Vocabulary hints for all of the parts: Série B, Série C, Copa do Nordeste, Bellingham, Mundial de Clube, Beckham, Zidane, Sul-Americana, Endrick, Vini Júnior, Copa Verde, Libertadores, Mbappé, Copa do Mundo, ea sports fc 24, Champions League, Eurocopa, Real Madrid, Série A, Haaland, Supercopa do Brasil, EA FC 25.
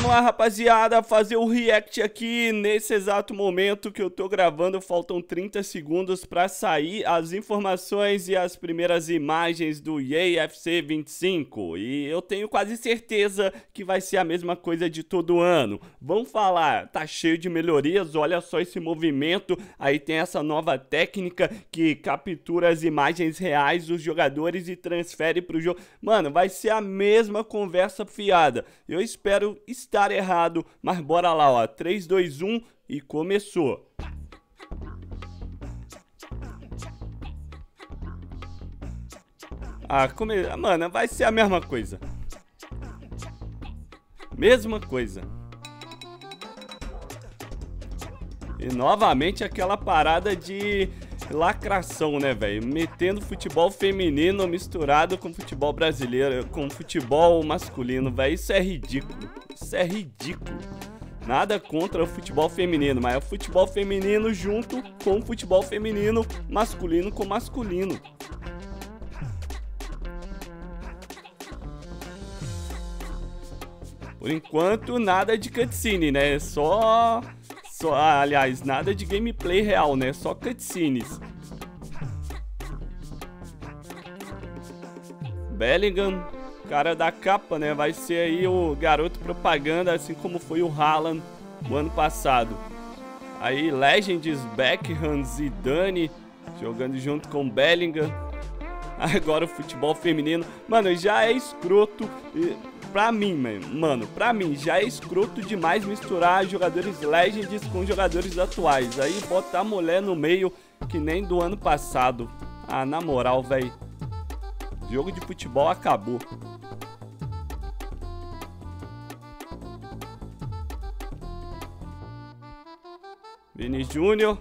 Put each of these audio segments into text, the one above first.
Vamos lá, rapaziada, fazer o react aqui nesse exato momento que eu tô gravando. Faltam 30 segundos para sair as informações e as primeiras imagens do EA FC 25. E eu tenho quase certeza que vai ser a mesma coisa de todo ano. Vamos falar, tá cheio de melhorias, olha só esse movimento. Aí tem essa nova técnica que captura as imagens reais dos jogadores e transfere pro jogo. Mano, vai ser a mesma conversa fiada. Eu espero estar errado, mas bora lá, ó, 3, 2, 1 e começou. Ah, mano, vai ser a mesma coisa. Mesma coisa. E novamente aquela parada de lacração, né, velho? Metendo futebol feminino misturado com futebol brasileiro, com futebol masculino, velho. Isso é ridículo. Isso é ridículo. Nada contra o futebol feminino, mas é o futebol feminino junto com o futebol feminino, masculino com masculino. Por enquanto, nada de cutscene, né? Aliás, nada de gameplay real, né? Só cutscenes. Bellingham, cara da capa, né? Vai ser aí o garoto propaganda, assim como foi o Haaland o ano passado. Aí, Legends, Beckham, Zidane, jogando junto com Bellingham. Agora o futebol feminino. Mano, já é escroto. Pra mim, mano, pra mim já é escroto demais misturar jogadores legends com jogadores atuais. Aí botar mulher no meio que nem do ano passado. Ah, na moral, velho. Jogo de futebol acabou. Vini Júnior.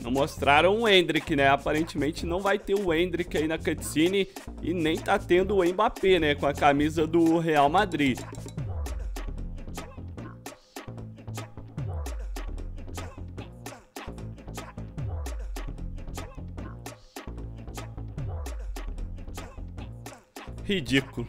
Não mostraram o Endrick, né? Aparentemente não vai ter o Endrick aí na cutscene e nem tá tendo o Mbappé, né? Com a camisa do Real Madrid. Ridículo.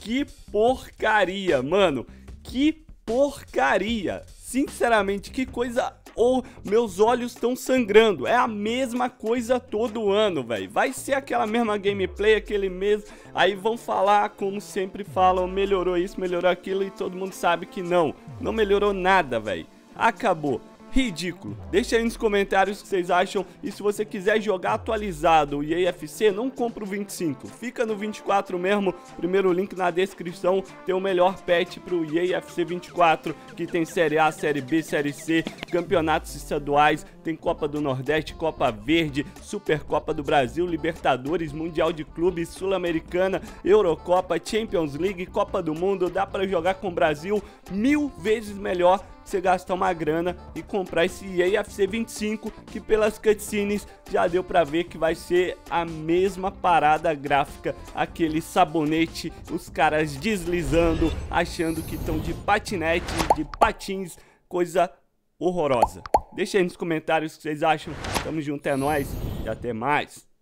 Que porcaria, mano. Que porcaria. Sinceramente, que coisa... Ou meus olhos estão sangrando. É a mesma coisa todo ano, velho. Vai ser aquela mesma gameplay, aquele mesmo. Aí vão falar, como sempre falam, melhorou isso, melhorou aquilo. E todo mundo sabe que não. Não melhorou nada, velho. Acabou. Ridículo. Deixa aí nos comentários o que vocês acham. E se você quiser jogar atualizado o EA FC, não compra o 25. Fica no 24 mesmo. Primeiro link na descrição. Tem o melhor patch pro EA FC 24, que tem Série A, Série B, Série C, campeonatos estaduais, tem Copa do Nordeste, Copa Verde, Supercopa do Brasil, Libertadores, Mundial de Clube, Sul-Americana, Eurocopa, Champions League, Copa do Mundo. Dá pra jogar com o Brasil 1000 vezes melhor. Você gastar uma grana e comprar esse EA FC 25, que pelas cutscenes já deu pra ver que vai ser a mesma parada gráfica, aquele sabonete, os caras deslizando, achando que estão de patinete, de patins, coisa horrorosa. Deixa aí nos comentários o que vocês acham, tamo junto, é nóis e até mais.